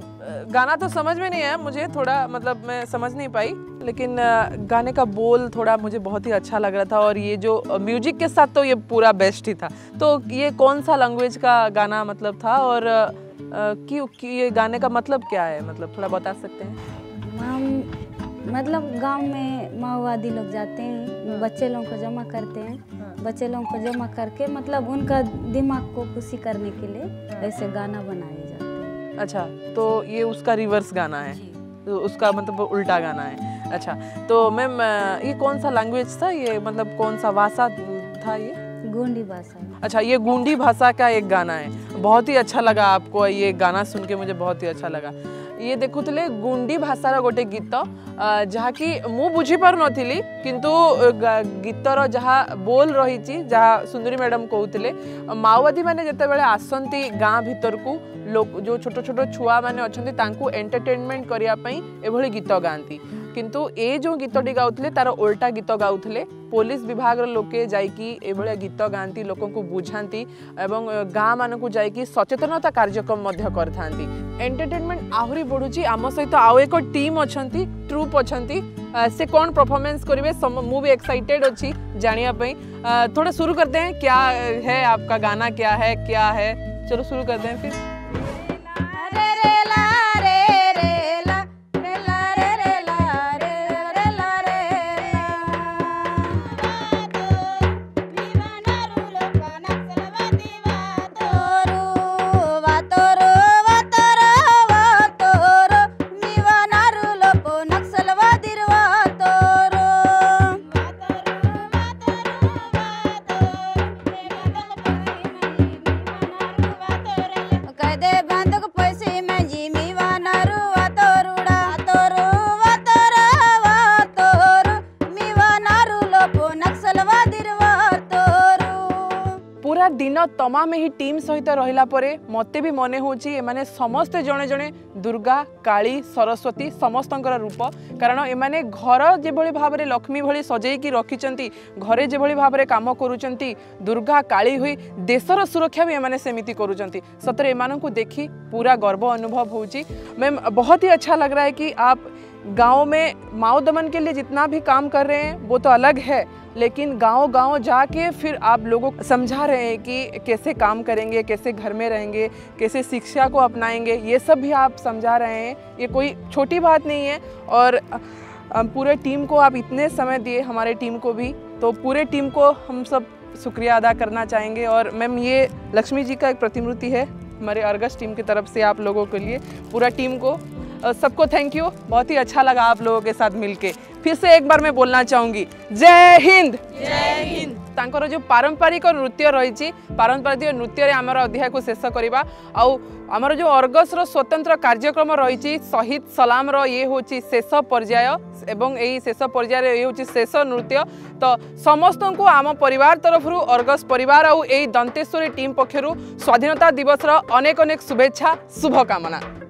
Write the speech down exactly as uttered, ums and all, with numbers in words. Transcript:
गाना तो समझ में नहीं आया मुझे, थोड़ा मतलब मैं समझ नहीं पाई, लेकिन गाने का बोल थोड़ा मुझे बहुत ही अच्छा लग रहा था और ये जो म्यूजिक के साथ तो ये पूरा बेस्ट ही था। तो ये कौन सा लैंग्वेज का गाना मतलब था और क्यों ये गाने का मतलब क्या है, मतलब थोड़ा बता सकते हैं मैम? मतलब गांव में माओवादी लोग जाते हैं, बच्चे लोगों को जमा करते हैं, बच्चे लोगों को जमा करके मतलब उनका दिमाग को खुशी करने के लिए ऐसे गाना बनाए जाते हैं। अच्छा, तो ये उसका रिवर्स गाना है, तो उसका मतलब उल्टा गाना है। अच्छा, तो मैम ये कौन सा लैंग्वेज था, ये मतलब कौन सा भाषा था ये? गोंडी भाषा। अच्छा, ये गोंडी भाषा का एक गाना है। बहुत ही अच्छा लगा आपको ये गाना सुन के, मुझे बहुत ही अच्छा लगा। ये देखुले गोंडी भाषार गोटे गीत जहाँकि मु बुझीपार नी कितु गीतर जहाँ बोल रही जहाँ सुंदरी मैडम कहते माओवादी मैंने जिते आसती गाँ भर को लोग जो छोट छोट छुआ मैंने अच्छा एंटरटेनमेंट करने एभली गीत गाँती, किंतु ए जो गीतटी गाउले तार उल्टा गीत गाउले। पुलिस विभाग लोके जाभलिया गीत गाँती, लोक बुझाती एवं गाँ मानू जाकि सचेतनता कार्यक्रम करता। एंटरटेनमेंट आहरी बढ़ुची। आम सहित आउ एक टीम अच्छा ट्रुप अच्छा से कौन परफॉर्मेंस करेंगे, मु भी एक्साइटेड अच्छी जानापी। थोड़ा शुरू करते हैं, क्या है आपका गाना, क्या है क्या है चलो शुरू करते हैं फिर। दिन तमाम ही टीम सहित रहिला परे मते भी मन हो समस्ते जने जने दुर्गा काली सरस्वती समस्त रूप, कारण एमाने घर जे भली भाव में लक्ष्मी भली सजे की रखिचंती, घरे जे भली भाव में काम करुचंती, दुर्गा काली हुई देशर सुरक्षा भी एमाने सेमिति करुचंती। सतरे एमानन को देखी पूरा गर्व अनुभव होची। मैम बहुत ही अच्छा लग रहा है कि आप गाँव में माओ दमन के लिए जितना भी काम कर रहे हैं वो तो अलग है, लेकिन गाँव गाँव जाके फिर आप लोगों को समझा रहे हैं कि कैसे काम करेंगे, कैसे घर में रहेंगे, कैसे शिक्षा को अपनाएंगे, ये सब भी आप समझा रहे हैं। ये कोई छोटी बात नहीं है और पूरे टीम को आप इतने समय दिए, हमारे टीम को भी, तो पूरे टीम को हम सब शुक्रिया अदा करना चाहेंगे। और मैम ये लक्ष्मी जी का एक प्रतिमूर्ति है हमारे अर्गस टीम की तरफ से आप लोगों के लिए, पूरा टीम को सबको थैंक यू। बहुत ही अच्छा लगा आप लोगों के साथ मिलके। फिर से एक बार मैं बोलना चाहूँगी जय हिंद, जय हिंद। तांकर जो पारंपरिक नृत्य रही, पारंपरिक नृत्य रे आमर अध्याय को शेष करवा। आउ आमर जो अर्गस रो स्वतंत्र कार्यक्रम रही शहीद सलाम रो, ये हूँ शेष पर्याय एवं यही शेष पर्याय ये हूँ शेष नृत्य। तो समस्त को आम परिवार तरफ अर्गस परिवार आउ यही दंतेश्वरी टीम पक्षर स्वाधीनता दिवस अनेक अनेक शुभेच्छा शुभकामना।